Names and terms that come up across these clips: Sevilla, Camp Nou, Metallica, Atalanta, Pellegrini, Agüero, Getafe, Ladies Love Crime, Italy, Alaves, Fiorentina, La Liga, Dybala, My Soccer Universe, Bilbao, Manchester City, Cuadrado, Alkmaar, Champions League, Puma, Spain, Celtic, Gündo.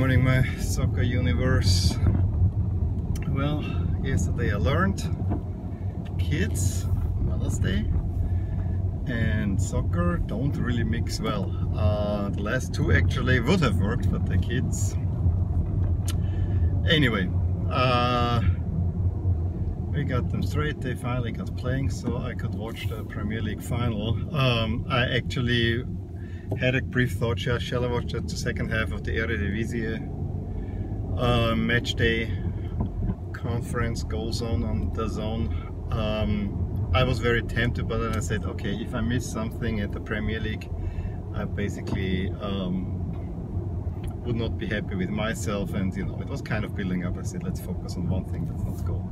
morning, my soccer universe. Well, yesterday I learned kids, Mother's Day and soccer don't really mix well. The last two actually would have worked, but the kids. Anyway, we got them straight, they finally got playing, so I could watch the Premier League final. I actually had a brief thought, shall I watch the second half of the Eredivisie match day conference goes on the zone. I was very tempted, but then I said, okay, if I miss something at the Premier League, I basically would not be happy with myself, and you know, it was kind of building up. I said, let's focus on one thing, let's not go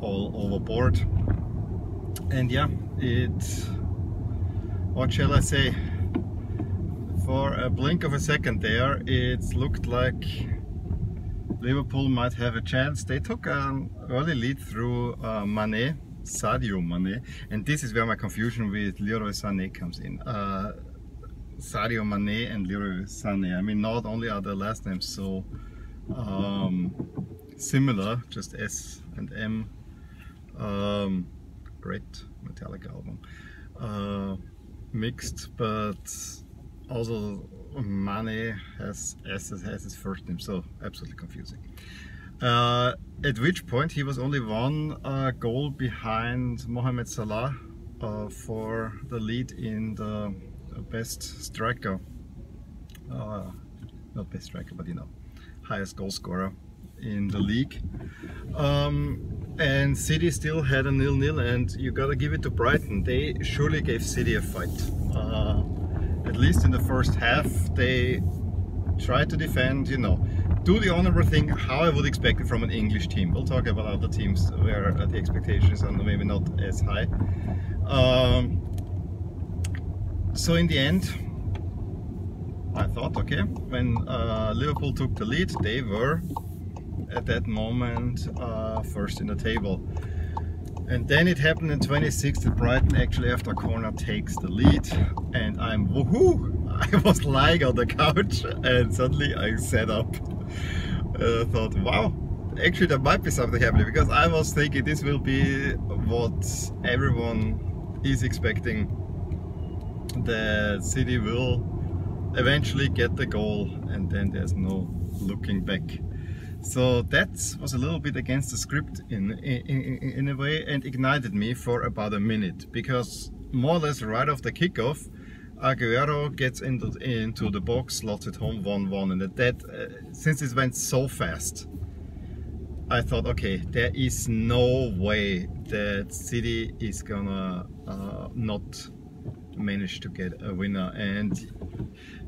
all overboard. And yeah, what shall I say, for a blink of a second there, it looked like Liverpool might have a chance. They took an early lead through Mané, Sadio Mané, and this is where my confusion with Leroy Sané comes in. Sadio Mané and Leroy Sané, I mean, not only are their last names so similar, just S and M, great Metallica album, mixed, but also Mané has S as his first name, so absolutely confusing. At which point he was only one goal behind Mohamed Salah for the lead in the best striker, not best striker, but you know, highest goal scorer in the league. And City still had a 0-0, and you gotta give it to Brighton. They surely gave City a fight. At least in the first half, they tried to defend, you know, do the honorable thing, how I would expect it from an English team. We'll talk about other teams where the expectations are maybe not as high. So in the end, I thought, okay, when Liverpool took the lead, they were at that moment first in the table. And then it happened in 26th that Brighton actually after a corner takes the lead, and I'm woohoo! I was lying on the couch and suddenly I sat up and I thought, wow, actually there might be something happening, because I was thinking this will be what everyone is expecting, that City will eventually get the goal and then there's no looking back. So that was a little bit against the script in a way, and ignited me for about a minute, because more or less right off the kickoff, Agüero gets into the box, slots it home 1-1, and since it went so fast, I thought, okay, there is no way that City is gonna not managed to get a winner. And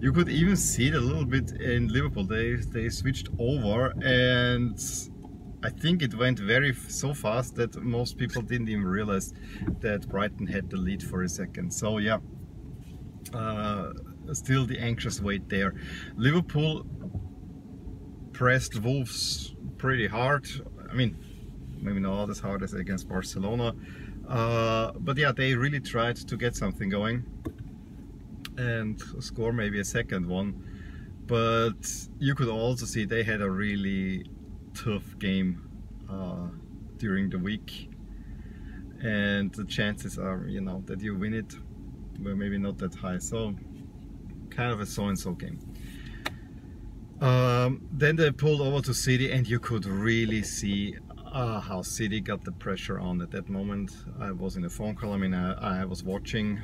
you could even see it a little bit in Liverpool, they switched over, and I think it went so fast that most people didn't even realize that Brighton had the lead for a second. So yeah, still the anxious wait there. Liverpool pressed Wolves pretty hard, I mean maybe not as hard as against Barcelona, but yeah, they really tried to get something going and score maybe a second one, but you could also see they had a really tough game during the week, and the chances are, you know, that you win it were maybe not that high, so kind of a so-and-so game. Then they pulled over to City, and you could really see how City got the pressure on at that moment. I was in a phone call, I mean I was watching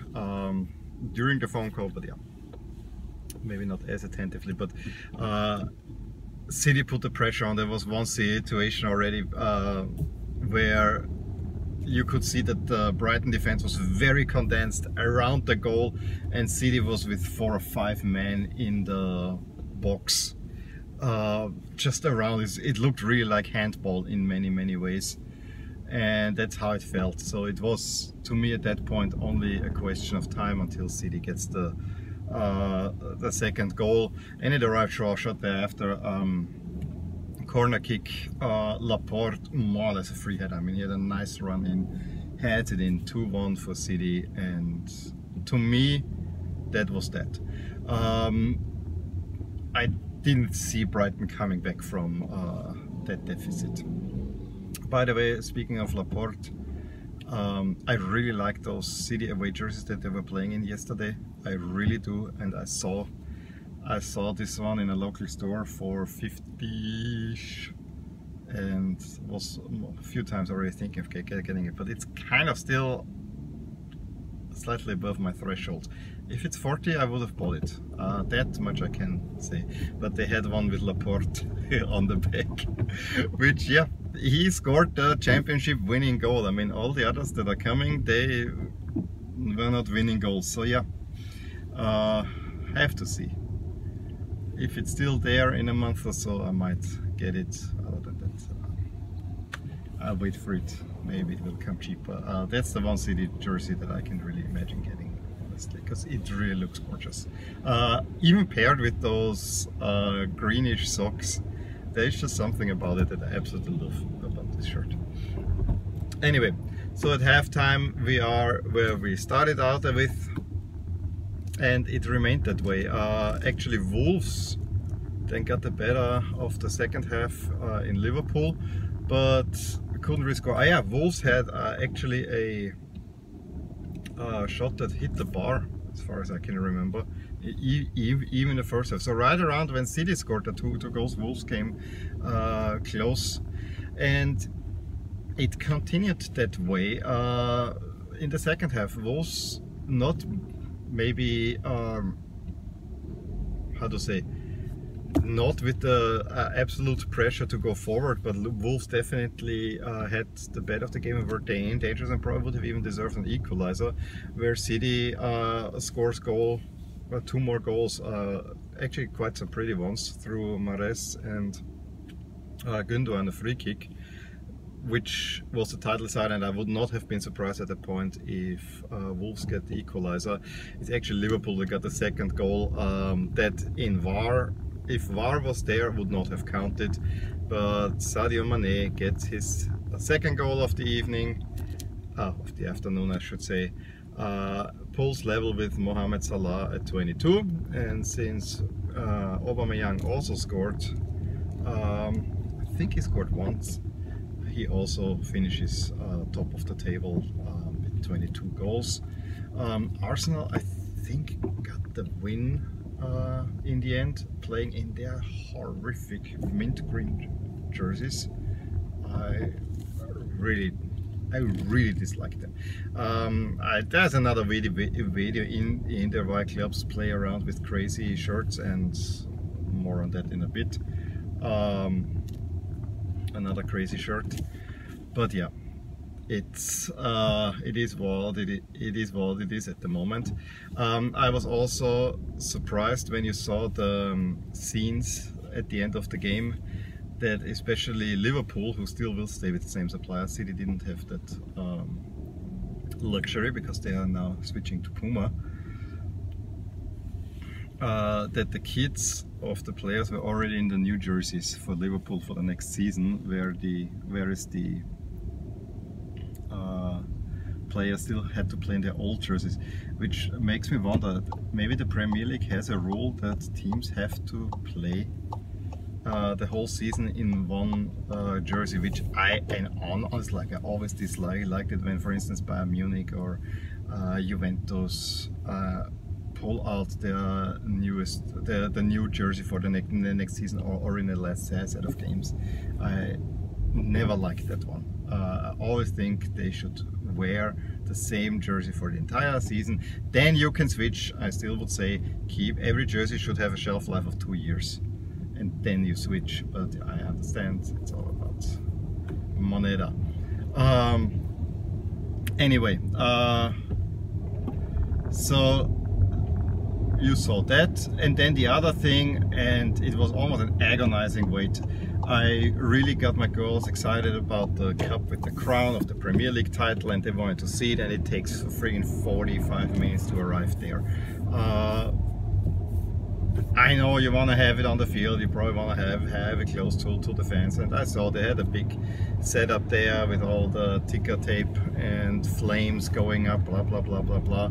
during the phone call, but yeah, maybe not as attentively, but City put the pressure on. There was one situation already where you could see that the Brighton defense was very condensed around the goal, and City was with 4 or 5 men in the box. Just around, it looked really like handball in many ways, and that's how it felt. So it was, to me at that point, only a question of time until City gets the second goal, and it arrived short shot thereafter. Corner kick, Laporte, more or less a free head. I mean, he had a nice run in, heads it in, 2-1 for City, and to me that was that. I didn't see Brighton coming back from that deficit. By the way, speaking of Laporte, I really like those City away jerseys that they were playing in yesterday. I really do, and I saw this one in a local store for 50-ish and was a few times already thinking of getting it, but it's kind of still slightly above my threshold. If it's 40, I would have bought it. That much I can say. But they had one with Laporte on the back, which, yeah, he scored the championship winning goal. I mean, all the others that are coming, they were not winning goals. So yeah, have to see. If it's still there in a month or so, I might get it. Other than that, I'll wait for it. Maybe it will come cheaper. That's the one City jersey that I can really imagine getting, honestly, because it really looks gorgeous. Even paired with those greenish socks, there's just something about it that I absolutely love about this shirt. Anyway, so at halftime we are where we started out with, and it remained that way. Actually, Wolves then got the better of the second half in Liverpool, but couldn't really score. Yeah, Wolves had actually a shot that hit the bar, as far as I can remember, even the first half. So right around when City scored the two goals, Wolves came close, and it continued that way in the second half. Wolves not maybe how to say, not with the absolute pressure to go forward, but Wolves definitely had the bet of the game and were dangerous and probably would have even deserved an equalizer, where City scores two more goals, actually quite some pretty ones, through Mahrez and Gündo on a free kick, which was the title side, and I would not have been surprised at the point if Wolves get the equalizer. It's actually Liverpool that got the second goal, that in VAR, if VAR was there, would not have counted, but Sadio Mané gets his second goal of the evening, of the afternoon I should say, pulls level with Mohamed Salah at 22, and since Aubameyang also scored, I think he scored once, he also finishes top of the table with 22 goals. Arsenal, I think, got the win in the end, playing in their horrific mint green jerseys. I really dislike them. There's another video in there why clubs play around with crazy shirts, and more on that in a bit. Another crazy shirt, but yeah, it's it is what it is at the moment. I was also surprised when you saw the scenes at the end of the game, that especially Liverpool, who still will stay with the same supplier, City didn't have that luxury because they are now switching to Puma, that the kids of the players were already in the new jerseys for Liverpool for the next season, where the players still had to play in their old jerseys, which makes me wonder, maybe the Premier League has a rule that teams have to play the whole season in one jersey, which I always dislike. Liked it when, for instance, Bayern Munich or Juventus pull out their the new jersey for the next season, or in the last set of games. I never liked that one. I always think they should wear the same jersey for the entire season. Then you can switch. I still would say keep every jersey should have a shelf life of 2 years, and then you switch. But I understand it's all about moneda. Anyway, so you saw that, and then the other thing, and it was almost an agonizing wait. I really got my girls excited about the cup with the crown of the Premier League title, and they wanted to see it, and it takes freaking 45 minutes to arrive there. I know you want to have it on the field, you probably want to have it close to the fans, and I saw they had a big setup there with all the ticker tape and flames going up, blah blah blah blah blah.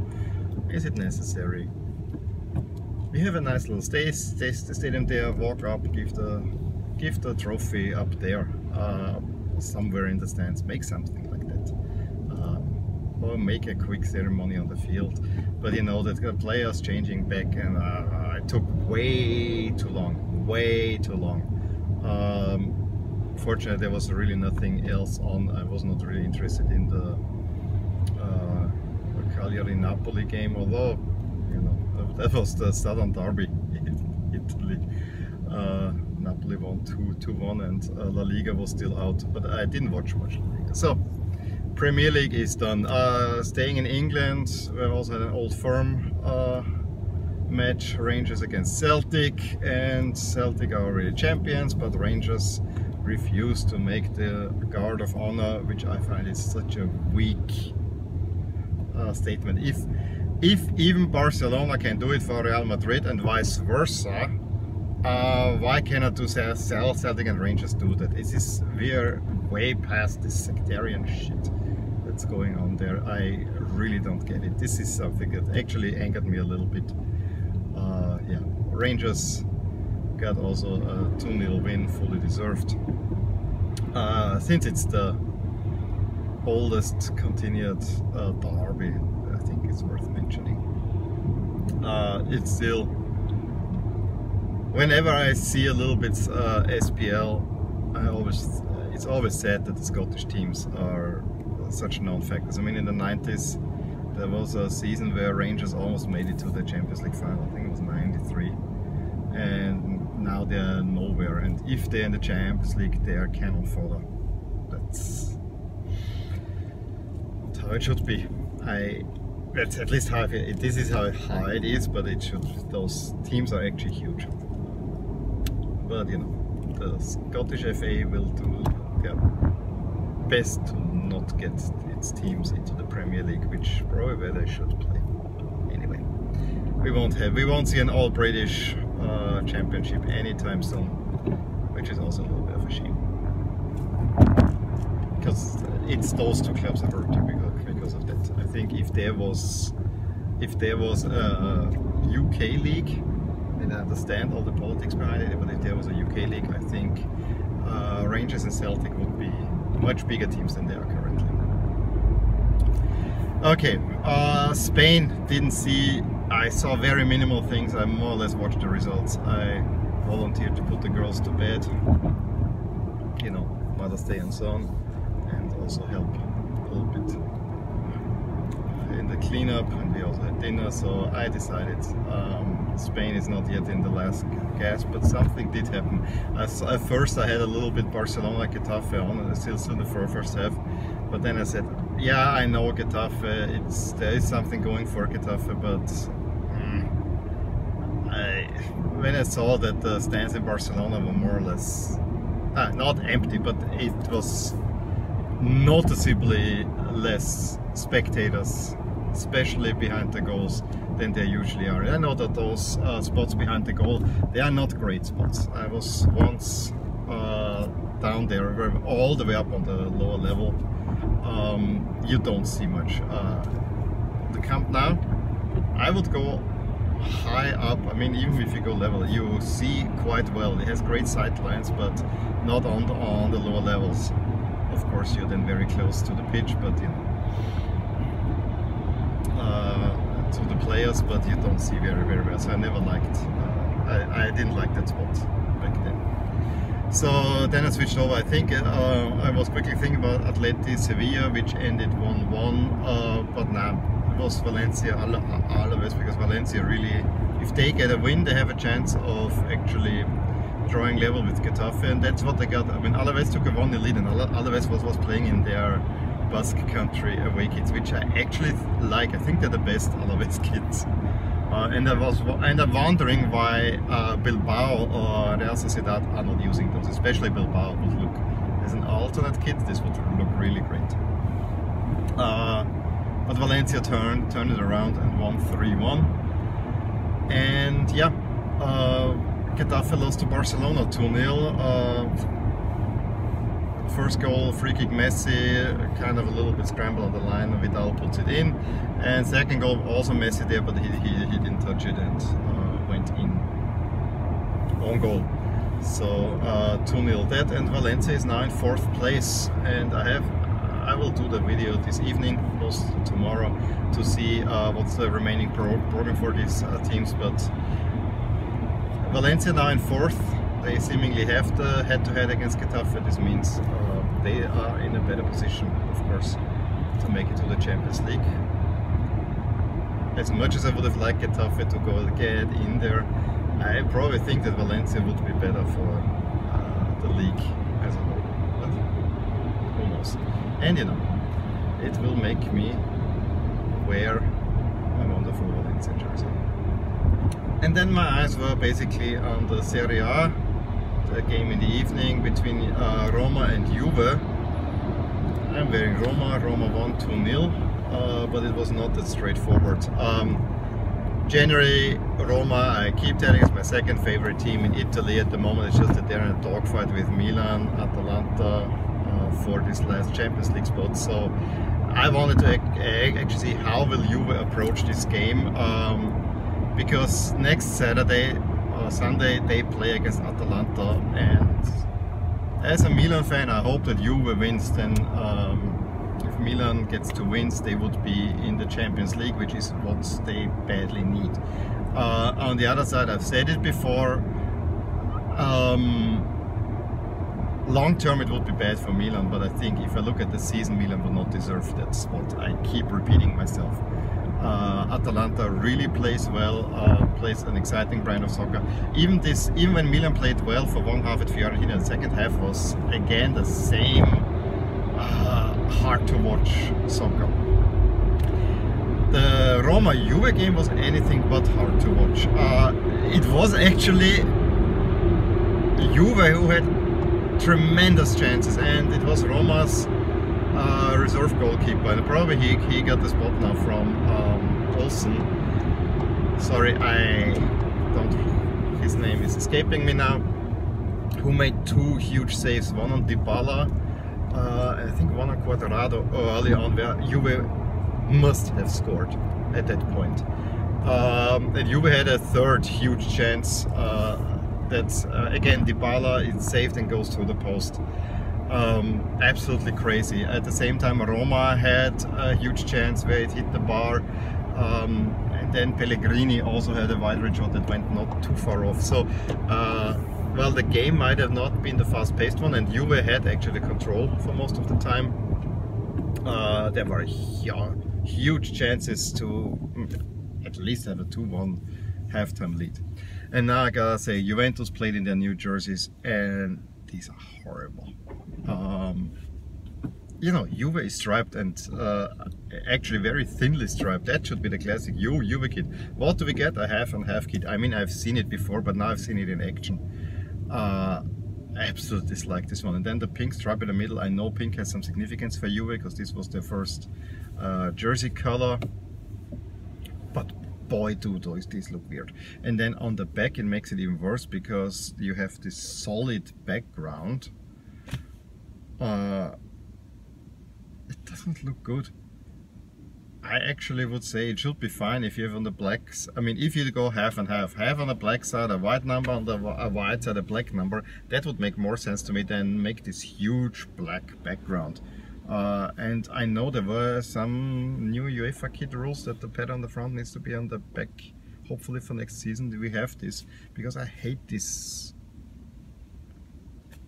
Is it necessary? we have a nice little stadium there. Walk up, give the trophy up there, somewhere in the stands, make something like that, or make a quick ceremony on the field. But you know, that the players changing back, and it took way too long. Fortunately, there was really nothing else on. I was not really interested in the Cagliari-Napoli game, although you know that was the Southern Derby in Italy. Napoli won 2-1, and La Liga was still out, but I didn't watch much La Liga. So Premier League is done. Staying in England, we also had an Old Firm match, Rangers against Celtic, and Celtic are already champions, but Rangers refused to make the Guard of Honor, which I find is such a weak statement. If even Barcelona can do it for Real Madrid and vice versa, why cannot Celtic and Rangers do that? We're way past this sectarian shit that's going on there. I really don't get it. This is something that actually angered me a little bit. Yeah, Rangers got also a 2-0 win, fully deserved. Since it's the oldest continued derby, I think it's worth mentioning. It's still, whenever I see a little bit SPL, it's always sad that the Scottish teams are such non-factors. I mean, in the 90s there was a season where Rangers almost made it to the Champions League final. I think it was 93. And now they are nowhere, and if they're in the Champions League they are cannon fodder. That's not how it should be. That's at least how it, this is how it is, but it should, those teams are actually huge. But you know, the Scottish FA will do their best to not get its teams into the Premier League, which probably where they should play. Anyway, we won't see an all-British championship anytime soon, which is also a little bit of a shame, because it's those two clubs that are typical because of that. I think if there was a UK league, and I understand all the politics behind it, but if there was a UK league, I think Rangers and Celtic would be much bigger teams than they are currently. Okay, Spain I saw very minimal things. I more or less watched the results. I volunteered to put the girls to bed, you know, Mother's Day and so on, and also help a little bit in the cleanup, and we also had dinner. So I decided Spain is not yet in the last gasp, but something did happen. At first I had a little bit Barcelona Getafe on, and I still saw the first half, but then I said, yeah, I know Getafe, there is something going for Getafe, but when I saw that the stands in Barcelona were more or less not empty, but it was noticeably less spectators, especially behind the goals, than there usually are. I know that those spots behind the goal, they are not great spots. I was once down there, all the way up on the lower level. You don't see much. The Camp Nou, I would go high up. I mean, even if you go level, you see quite well. It has great sight lines, but not on the lower levels. Of course, you're then very close to the pitch, but you know, to the players, but you don't see very, very well. So I never liked. I didn't like that spot back then. So then I switched over. I think I was quickly thinking about Atleti Sevilla, which ended 1-1, but now. Was Valencia Alaves, because Valencia really, if they get a win, they have a chance of actually drawing level with Getafe, and that's what they got. I mean, Alaves took a 1-0 lead, and Alaves was playing in their Basque Country away kids, which I actually like. I think they're the best Alaves kids, and I'm wondering why Bilbao or Real Sociedad are not using those, especially Bilbao would look as an alternate kid. This would look really great. But Valencia turned it around and won 3-1. And yeah, Getafe lost to Barcelona 2-0. First goal, free kick Messi, kind of a little bit scramble on the line, Vidal puts it in. And second goal, also Messi there, but he didn't touch it, and went in on goal. So 2-0 that, and Valencia is now in 4th place, and I will do the video this evening, post tomorrow, to see what's the remaining program for these teams. But Valencia now in 4th, they seemingly have the head-to-head against Getafe. This means they are in a better position, of course, to make it to the Champions League. As much as I would have liked Getafe to go get in there, I probably think that Valencia would be better for the league as a whole, but who knows. And you know, it will make me wear my wonderful Valencia jersey. And then my eyes were basically on the Serie A, the game in the evening between Roma and Juve. I'm wearing Roma. Roma won 2-0, but it was not that straightforward. January, Roma, I keep telling, is my second favorite team in Italy at the moment. It's just that they're in a dogfight with Milan, Atalanta for this last Champions Leac spot. So I wanted to actually see how will Juve approach this game, because next Saturday or Sunday they play against Atalanta, and as a Milan fan I hope that Juve wins. Then if Milan gets 2 wins they would be in the Champions League, which is what they badly need. On the other side, I've said it before, long term it would be bad for Milan, but I think if I look at the season, Milan will not deserve that spot. I keep repeating myself. Atalanta really plays well, plays an exciting brand of soccer. Even when Milan played well for one half at Fiorentina, the second half was again the same hard to watch soccer. The Roma-Juve game was anything but hard to watch. It was actually Juve who had tremendous chances, and it was Roma's reserve goalkeeper, and probably he got the spot now from Olsen. Sorry, I don't, his name is escaping me now, who made 2 huge saves, one on Dybala, I think one on Cuadrado early on, where Juve must have scored at that point. And Juve had a 3rd huge chance that again Dybala is saved and goes through the post. Absolutely crazy. At the same time, Roma had a huge chance where it hit the bar, and then Pellegrini also had a wide-range shot that went not too far off. So, well, the game might have not been the fast-paced one, and Juve had actually control for most of the time. There were huge chances to at least have a 2-1 halftime lead. And now I gotta say, Juventus played in their new jerseys, and these are horrible. You know, Juve is striped, and actually very thinly striped. That should be the classic Juve kit. What do we get? A half and half kit. I mean, I've seen it before, but now I've seen it in action. I absolutely dislike this one. And then the pink stripe in the middle. I know pink has some significance for Juve because this was their first jersey color, but boy do these look weird. And then on the back it makes it even worse because you have this solid background. It doesn't look good. I actually would say it should be fine if you have on the blacks. I mean, if you go half and half, half on the black side, a white number, on the white side, a black number, that would make more sense to me than make this huge black background. And I know there were some new UEFA kit rules that the pad on the front needs to be on the back. Hopefully for next season we have this, because I hate this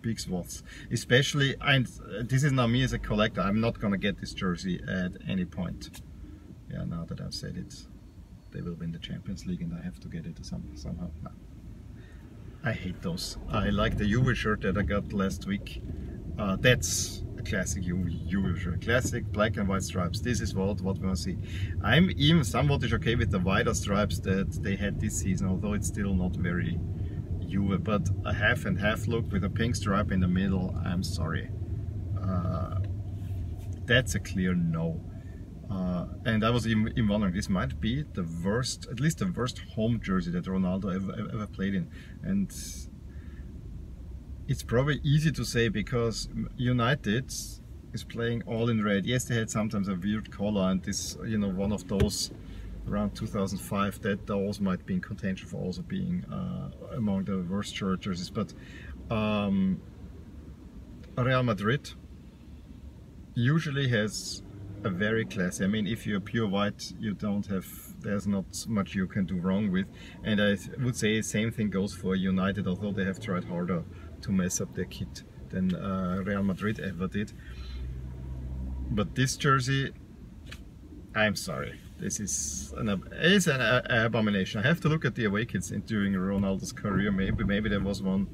big swaths, especially, and this is now me as a collector, I'm not gonna get this jersey at any point. Yeah, now that I've said it, they will win the Champions League and I have to get it somehow. No. I hate those. I like the Juve shirt that I got last week. That's a classic Juve shirt, classic black and white stripes. This is what we want to see. I'm even somewhat okay with the wider stripes that they had this season, although it's still not very Juve, but a half and half look with a pink stripe in the middle, I'm sorry. That's a clear no. And I was even wondering, this might be the worst, at least the worst home jersey that Ronaldo ever played in. And it's probably easy to say because United is playing all in red. Yes, they had sometimes a weird color and this, you know, one of those around 2005 that also might be in contention for also being among the worst shirt jerseys. But Real Madrid usually has a very classy, I mean, if you're pure white, you don't have, there's not much you can do wrong with. And I would say the same thing goes for United, although they have tried harder to mess up their kit than Real Madrid ever did. But this jersey, I'm sorry, this is an abomination. I have to look at the away kits during Ronaldo's career. Maybe there was one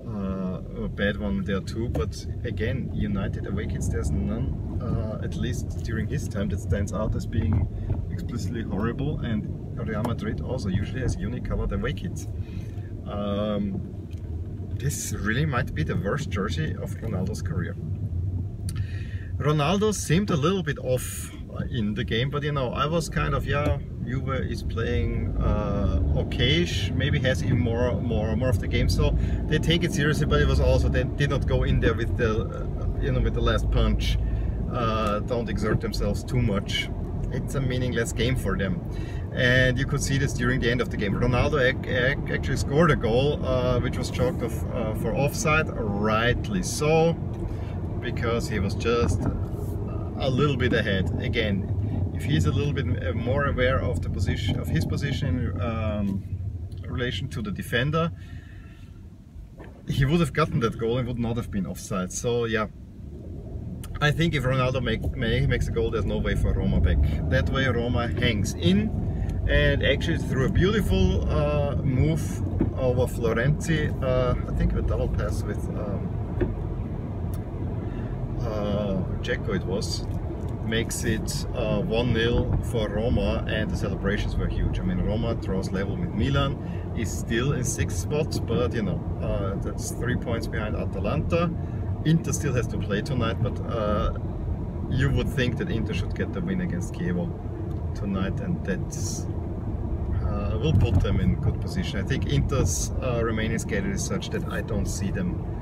a bad one there too, but again, United away kits, there's none, at least during his time, that stands out as being explicitly horrible. And Real Madrid also usually has unicoloured away kits. This really might be the worst jersey of Ronaldo's career. Ronaldo seemed a little bit off in the game, but you know, I was kind of, yeah, Juve is playing okayish, maybe has even more of the game, so they take it seriously. But it was also, they did not go in there with the you know, with the last punch. Don't exert themselves too much. It's a meaningless game for them, and you could see this during the end of the game. Ronaldo actually scored a goal which was chalked off for offside, rightly so, because he was just a little bit ahead. Again, if he's a little bit more aware of the position, of his position in relation to the defender, he would have gotten that goal and would not have been offside. So yeah, I think if Ronaldo makes a goal, there's no way for Roma back. That way Roma hangs in, and actually through a beautiful move over Florenzi, I think a double pass with Jaco it was, makes it 1-0 for Roma, and the celebrations were huge. I mean, Roma draws level with Milan, is still in 6th spot, but you know, that's 3 points behind Atalanta. Inter still has to play tonight, but you would think that Inter should get the win against Chievo tonight, and that will put them in good position. I think Inter's remaining schedule is such that I don't see them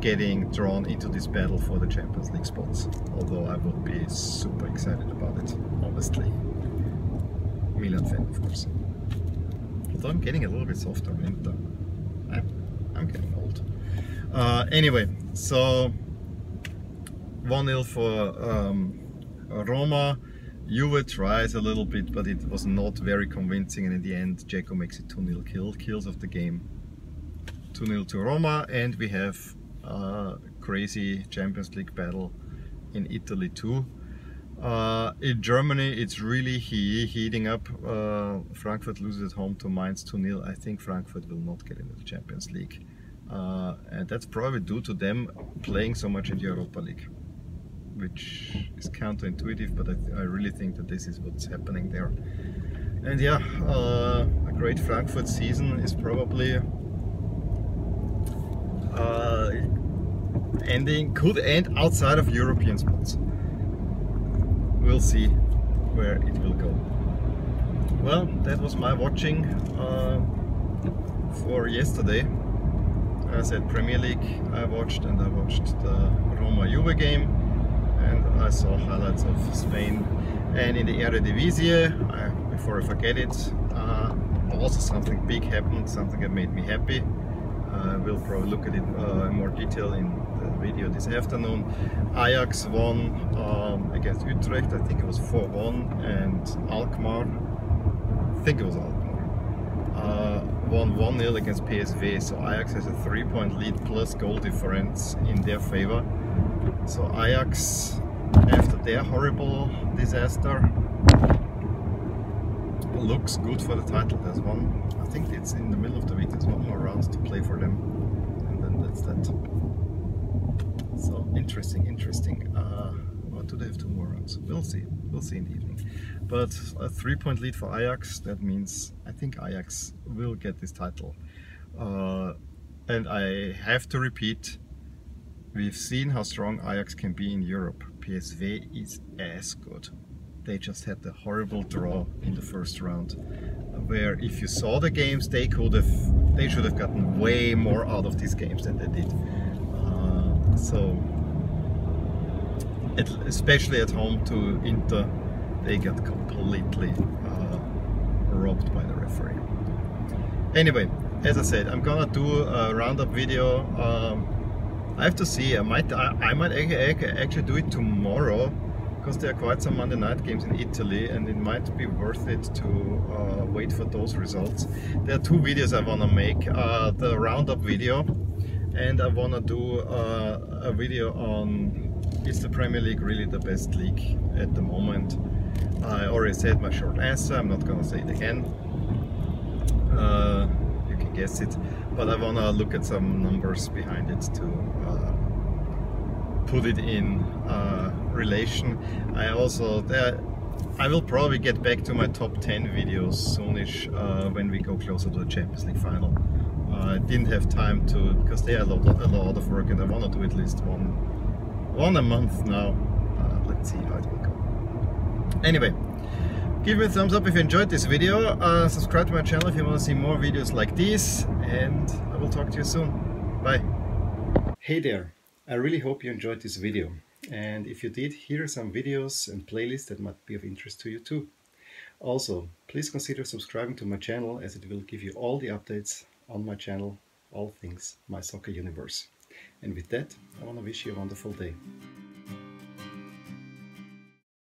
getting drawn into this battle for the Champions League spots, although I would be super excited about it, honestly. Milan fan, of course. Although I'm getting a little bit softer on Inter. I'm getting old. Anyway, so 1-0 for Roma. Juve tries a little bit, but it was not very convincing, and in the end Jaco makes it 2-0 kills of the game. 2-0 to Roma, and we have crazy Champions League battle in Italy too. In Germany it's really heating up. Frankfurt loses at home to Mainz 2-0. I think Frankfurt will not get into the Champions League, and that's probably due to them playing so much in the Europa League, which is counterintuitive, but I really think that this is what's happening there. And yeah, a great Frankfurt season is probably ending, could end outside of European spots. We'll see where it will go. Well, that was my watching for yesterday. As I said, Premier League I watched, and I watched the Roma-Juve game, and I saw highlights of Spain. And in the Eredivisie, before I forget it, also something big happened, something that made me happy. We'll probably look at it in more detail in the video this afternoon. Ajax won against Utrecht, I think it was 4-1, and Alkmaar, I think it was Alkmaar, won 1-0 against PSV, so Ajax has a 3-point lead plus goal difference in their favor. So Ajax, after their horrible disaster, looks good for the title. There's one, I think it's in the middle of the week, there's one more round to play for them, and then that's that. So interesting. Or do they have 2 more rounds? We'll see in the evening. But a 3-point lead for Ajax, that means I think Ajax will get this title. And I have to repeat, we've seen how strong Ajax can be in Europe. PSV is as good. They just had the horrible draw in the first round, where if you saw the games, they should have gotten way more out of these games than they did. Especially at home to Inter, they got completely robbed by the referee. Anyway, as I said, I'm gonna do a roundup video. I have to see. I might actually do it tomorrow, because there are quite some Monday night games in Italy, and it might be worth it to wait for those results. There are two videos I want to make, the roundup video, and I want to do a video on, is the Premier League really the best league at the moment? I already said my short answer, I'm not going to say it again, you can guess it, but I want to look at some numbers behind it to put it in relation. I also, I will probably get back to my top 10 videos soonish when we go closer to the Champions League final. I didn't have time to, because they are a lot of work, and I want to do at least one a month now. Let's see how it will go. Anyway, give me a thumbs up if you enjoyed this video, subscribe to my channel if you want to see more videos like these, and I will talk to you soon. Bye. Hey there, I really hope you enjoyed this video. And if you did, here are some videos and playlists that might be of interest to you too. Also, please consider subscribing to my channel, as it will give you all the updates on my channel, all things My Soccer Universe. And with that, I want to wish you a wonderful day.